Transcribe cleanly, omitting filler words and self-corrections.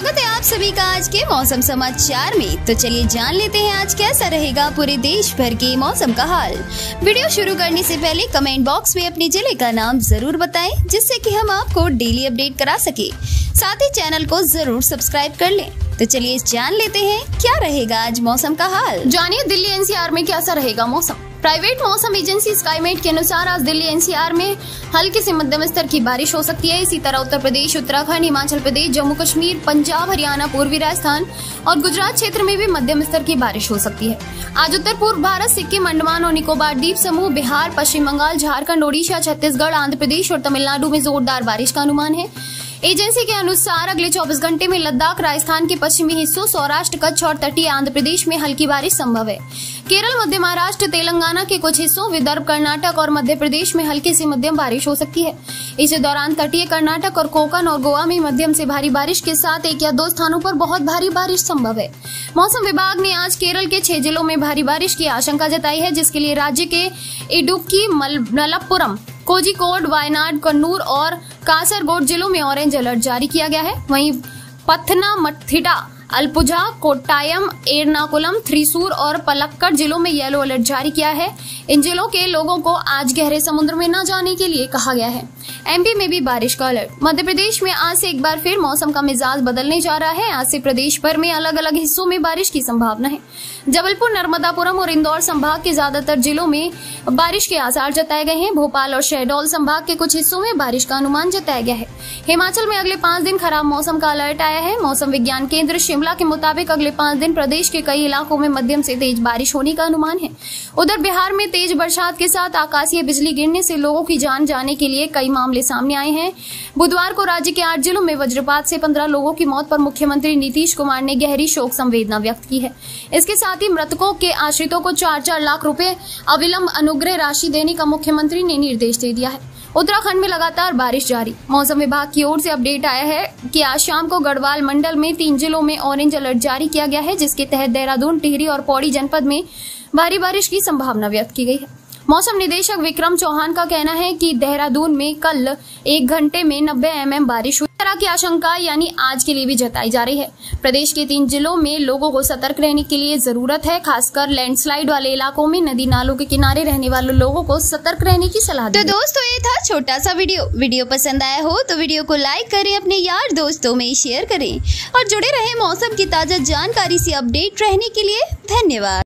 स्वागत है आप सभी का आज के मौसम समाचार में। तो चलिए जान लेते हैं आज कैसा रहेगा पूरे देश भर के मौसम का हाल। वीडियो शुरू करने से पहले कमेंट बॉक्स में अपने जिले का नाम जरूर बताएं, जिससे कि हम आपको डेली अपडेट करा सके। साथ ही चैनल को जरूर सब्सक्राइब कर लें। तो चलिए जान लेते हैं क्या रहेगा आज मौसम का हाल। जानिए दिल्ली एनसीआर में कैसा रहेगा मौसम। प्राइवेट मौसम एजेंसी स्काईमेट के अनुसार आज दिल्ली एनसीआर में हल्की से मध्यम स्तर की बारिश हो सकती है। इसी तरह उत्तर प्रदेश, उत्तराखंड, हिमाचल प्रदेश, जम्मू कश्मीर, पंजाब, हरियाणा, पूर्वी राजस्थान और गुजरात क्षेत्र में भी मध्यम स्तर की बारिश हो सकती है। आज उत्तर पूर्व भारत, सिक्किम, अंडमान और निकोबार द्वीप समूह, बिहार, पश्चिम बंगाल, झारखंड, ओडिशा, छत्तीसगढ़, आंध्र प्रदेश और तमिलनाडु में जोरदार बारिश का अनुमान है। एजेंसी के अनुसार अगले 24 घंटे में लद्दाख, राजस्थान के पश्चिमी हिस्सों, सौराष्ट्र, कच्छ और तटीय आंध्र प्रदेश में हल्की बारिश संभव है। केरल, मध्य महाराष्ट्र, तेलंगाना के कुछ हिस्सों, विदर्भ, कर्नाटक और मध्य प्रदेश में हल्की से मध्यम बारिश हो सकती है। इसी दौरान तटीय कर्नाटक और कोकण और गोवा में मध्यम से भारी बारिश के साथ एक या दो स्थानों पर बहुत भारी बारिश संभव है। मौसम विभाग ने आज केरल के 6 जिलों में भारी बारिश की आशंका जताई है, जिसके लिए राज्य के इडुक्की, मलप्पुरम, कोझिकोड, वायनाड, कन्नूर और कासरगोड जिलों में ऑरेंज अलर्ट जारी किया गया है। वहीं पथनमथिट्टा, अलपुझा, कोट्टायम, एर्नाकुलम, थ्रिसूर और पलक्कड़ जिलों में येलो अलर्ट जारी किया है। इन जिलों के लोगों को आज गहरे समुद्र में न जाने के लिए कहा गया है। एमपी में भी बारिश का अलर्ट। मध्य प्रदेश में आज से एक बार फिर मौसम का मिजाज बदलने जा रहा है। आज से प्रदेश भर में अलग अलग हिस्सों में बारिश की संभावना है। जबलपुर, नर्मदापुरम और इंदौर संभाग के ज्यादातर जिलों में बारिश के आसार जताए गए हैं। भोपाल और शहडोल संभाग के कुछ हिस्सों में बारिश का अनुमान जताया गया है। हिमाचल में अगले 5 दिन खराब मौसम का अलर्ट आया है। मौसम विज्ञान केंद्र शिमला के मुताबिक अगले 5 दिन प्रदेश के कई इलाकों में मध्यम से तेज बारिश होने का अनुमान है। उधर बिहार में तेज बरसात के साथ आकाशीय बिजली गिरने से लोगों की जान जाने के लिए कई मामले सामने आए हैं। बुधवार को राज्य के 8 जिलों में वज्रपात से 15 लोगों की मौत पर मुख्यमंत्री नीतीश कुमार ने गहरी शोक संवेदना व्यक्त की है। इसके साथ ही मृतकों के आश्रितों को 4-4 लाख रूपये अविलंब अनुग्रह राशि देने का मुख्यमंत्री ने निर्देश दे दिया है। उत्तराखंड में लगातार बारिश जारी। मौसम विभाग की ओर से अपडेट आया है कि आज शाम को गढ़वाल मंडल में 3 जिलों में ऑरेंज अलर्ट जारी किया गया है, जिसके तहत देहरादून, टिहरी और पौड़ी जनपद में भारी बारिश की संभावना व्यक्त की गई है। मौसम निदेशक विक्रम चौहान का कहना है कि देहरादून में कल 1 घंटे में 90 mm बारिश हुई की आशंका यानी आज के लिए भी जताई जा रही है। प्रदेश के 3 जिलों में लोगों को सतर्क रहने के लिए जरूरत है। खासकर लैंडस्लाइड वाले इलाकों में नदी नालों के किनारे रहने वाले लोगों को सतर्क रहने की सलाह दी। तो दोस्तों ये था छोटा सा वीडियो पसंद आया हो तो वीडियो को लाइक करें, अपने यार दोस्तों में शेयर करें और जुड़े रहे मौसम की ताजा जानकारी से अपडेट रहने के लिए धन्यवाद।